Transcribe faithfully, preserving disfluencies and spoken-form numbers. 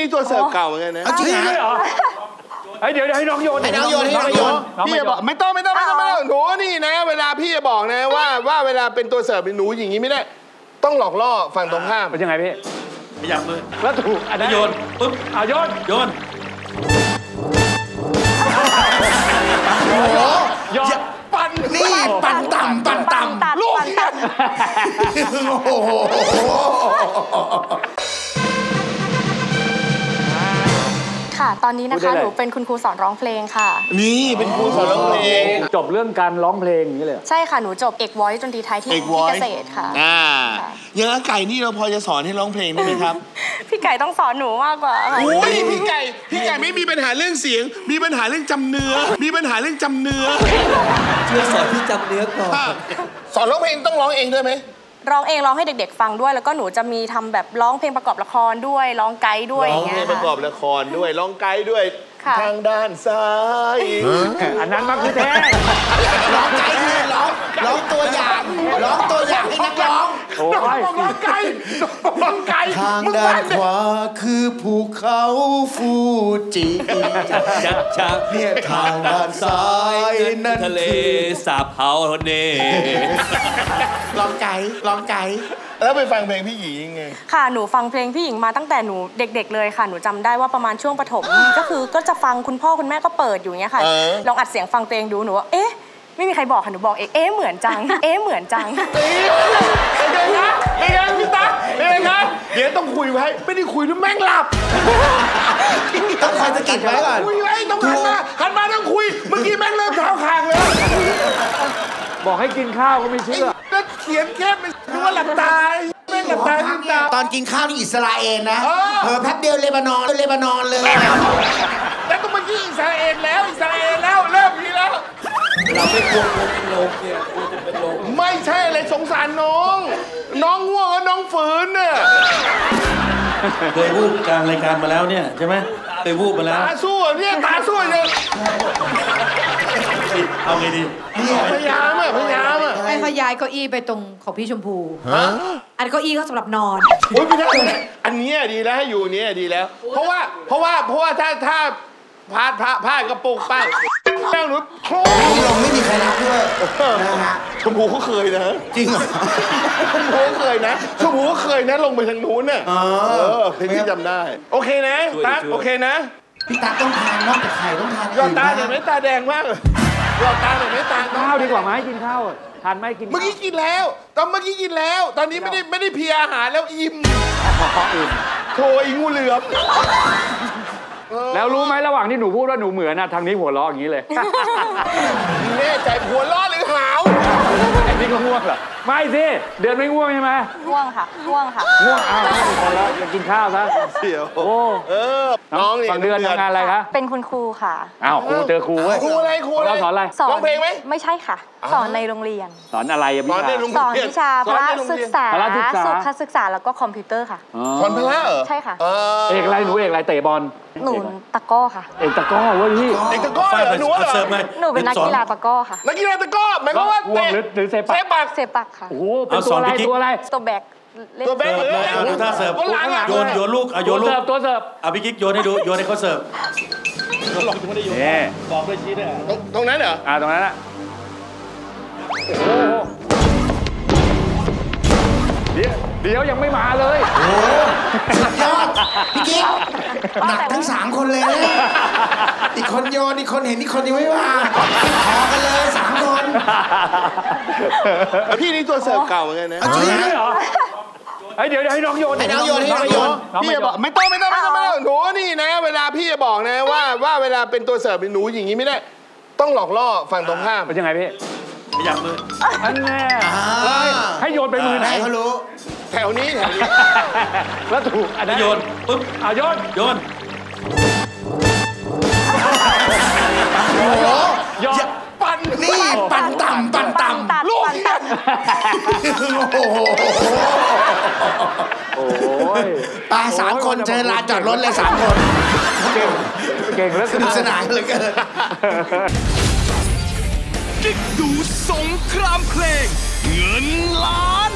นี่ตัวเสิร์ฟเก่าเหมือนกันนะจริงเหรอไอเดี๋ยวให้น้องโยนให้น้องโยนให้น้องโยนพี่จะบอกไม่ต้องไม่ต้องไม่ต้องไม่ต้องหนูนี่นะเวลาพี่จะบอกนะว่าว่าเวลาเป็นตัวเสิร์ฟเป็นหนูอย่างนี้ไม่ได้ต้องหลอกล่อฝั่งตรงข้ามเป็นยังไงพี่ขยับมือแล้วถูกอันนั้นโยนปุ๊บเอาโยนโยนโอ้โหโยนปั่นนี่ปั่นต่ำปั่นต่ำลูกโอ้โหค่ะตอนนี้นะคะหนูเป็นคุณครูสอนร้องเพลงค่ะนี่เป็นครูสอนร้องเพลงจบเรื่องการร้องเพลงอย่างนี้เลยใช่ค่ะหนูจบเอกวอยซ์ดนตรีไทยที่เกษตรค่ะอ่าอย่างอาไก่นี่เราพอจะสอนให้ร้องเพลงได้ไหมครับพี่ไก่ต้องสอนหนูมากกว่าอุ้ยพี่ไก่พี่ไก่ไม่มีปัญหาเรื่องเสียงมีปัญหาเรื่องจำเนื้อมีปัญหาเรื่องจำเนื้อช่วยสอนพี่จำเนื้อก่อนสอนร้องเพลงต้องร้องเองด้วยไหมร้องเองร้องให้เด็กๆฟังด้วยแล้วก็หนูจะมีทำแบบร้องเพลงประกอบละครด้วยร้องไกด์ด้วยร้องเพลงประกอบละครด้วยร้องไกด์ด้วยทางด้านซ้ายอันนั้นมากที่แท้ร้องไกด์คือร้องร้องตัวอย่างร้องตัวอย่างให้นักร้องร้องไกด์ร้องไกด์ทางด้านขวาคือภูเขาฟูจิเนี่ยทางด้านซ้ายนั่นทะเลสาบเฮาเน่ร้องไกด์ร้องไกด์แล้วไปฟังเพลงพี่หญิงยังไงค่ะหนูฟังเพลงพี่หญิงมาตั้งแต่หนูเด็กๆเลยค่ะหนูจำได้ว่าประมาณช่วงประถมก็คือก็จะฟังคุณพ่อคุณแม่ก็เปิดอยู่เงี้ยค่ะลองอัดเสียงฟังเพลงดูหนูว่าเอ๊ะไม่มีใครบอกค่ะหนูบอกเอ๊ะเอ๊ะเหมือนจังเอ๊ะเหมือนจังเป็นไงครับเป็นไงพี่ตั๊กเป็นไงครับเดี๋ยวต้องคุยไว้ไม่ได้คุยด้วยแม่งหลับต้องคอยสะกิดไว้ก่อนคุยไว้ต้องหันมาหันมาต้องคุยเมื่อกี้แม่งเริ่มเท้าคางแล้วบอกให้กินข้าวก็ไม่เชื่อก็เขียนแคบเป็นนึกว่าหลับตาแม่งหลับตาหลับตาตอนกินข้าวที่อิสราเอลนะเผลอแป๊บเดียวเลบานอนเลบานอนเลยแล้วก็เมื่อกี้อิสราเอลแล้วอิสราเอลแล้วเริ่มนี้แล้วเราไม่ควรเป็นลมเนี่ยควรจะเป็นลมไม่ใช่อะไรสงสารน้องน้องง่วงแล้วน้องฝืนเนี่ยเคยวูบกลางรายการมาแล้วเนี่ยใช่ไหมเคยวูบมาแล้วตาสู้เนี่ยตาสู้เนี่ยเอาไงดีพยายามอ่ะพยายามอ่ะให้เขาย้ายเก้าอี้ไปตรงของพี่ชมพูอันเก้าอี้เขาสำหรับนอนโอ๊ยไม่ได้อันนี้ดีแล้วให้อยู่นี้ดีแล้วเพราะว่าเพราะว่าเพราะว่าถ้าถ้าพาดพาพาดกระโปรงป้าแป้งหนูโคลนลงไม่มีใครรับด้วยนะฮะชมพูเขาเคยนะจริงเหรอชมพูเขาเคยนะชมพูเขาเคยนะลงไปทางนู้นน่ะเออพี่จำได้โอเคนะตาโอเคนะพี่ตาต้องทานนอกจากไข่ต้องทานยอดตาเห็นไหมตาแดงมากยอดตาเห็นไหมตาข้าวดีกว่าไหมกินข้าวทานไหมกินเมื่อกี้กินแล้วตอนเมื่อกี้กินแล้วตอนนี้ไม่ได้ไม่ได้เพียอาหารแล้วอิ่มโถยงูเหลือมแล้วรู้ไหมระหว่างที่หนูพูดว่าหนูเหมือนนะทางนี้หัวล้ออย่างนี้เลยแน่ใจหัวล้อหรือหาวไอ้นี่ก็ง่วงเหรอไม่สิเดือนไม่ง่วงใช่ไหมง่วงค่ะง่วงค่ะง่วงอ้าวพอแล้วอยากกินข้าวซะเสียวโอ้เออน้องฝั่งเดือนทำงานอะไรคะเป็นคุณครูค่ะอ้าวครูเจอครูเว้ยครูอะไรครูเราสอนอะไรสอนเพลงไหมไม่ใช่ค่ะสอนในโรงเรียนสอนอะไรสอนวิชาพละศึกษาสุขศึกษาแล้วก็คอมพิวเตอร์ค่ะสอนพละเหรอใช่ค่ะเอกอะไรหนูเอกอะไรเตะบอลหนูตะก้อค่ะเอกตะก้อเว้ยพี่เอกตะก้อหนูเหรอหนูเป็นนักกีฬาตะก้อค่ะนักกีฬาตะก้อหมายความว่าเตะหรือเซปักเซปักเซปักค่ะโอ้โหเป็นตัวอะไรตัวอะไรตัวแบกตัวแบกเลยดูท่าเสิร์ฟโยนโยนลูกโยนลูกตัวเสิร์ฟเอาพี่กิ๊กโยนให้ดูโยนให้เขาเสิร์ฟเนี่ยบอกด้วยชี้เนี่ยตรงนั้นเหรออ่าตรงนั้นแหละโอ้เดี๋ยวเดี๋ยวยังไม่มาเลยโอ้สุดยอดพี่กิ๊กหนักทั้งสามคนเลยอีกคนโยนอีกคนเห็นอีกคนยังไม่มาขอกันเลยสามคนพี่นี่ตัวเสิร์ฟเก่าเหมือนกันนะจริงเหรอไอเดี๋ยวให้น้องโยนให้น้องโยนให้น้องโยนพี่จะบอกไม่ต้องไม่ต้องไม่ต้องไม่ต้องหนูนี่นะเวลาพี่จะบอกนะว่าว่าเวลาเป็นตัวเสิร์ฟเป็นหนูอย่างนี้ไม่ได้ต้องหลอกล่อฝั่งตรงข้ามเป็นยังไงพี่ขยับมืออันแน่ให้โยนไปมือไหนเขารู้แถวนี้แถวนี้แล้วถูกอันนั้นโยนปุ๊บเอาโยนโยนโอ้โหโยนปั่นนี่ปั่นต่ำปั่นต่ำลูกโอ้โหโอ้ยตาสามคนเจอลานจอดรถเลยสามคนเก่งเก่งแล้วสนุกสนานเลยกันกิ๊กดูสงครามเพลงเงินล้าน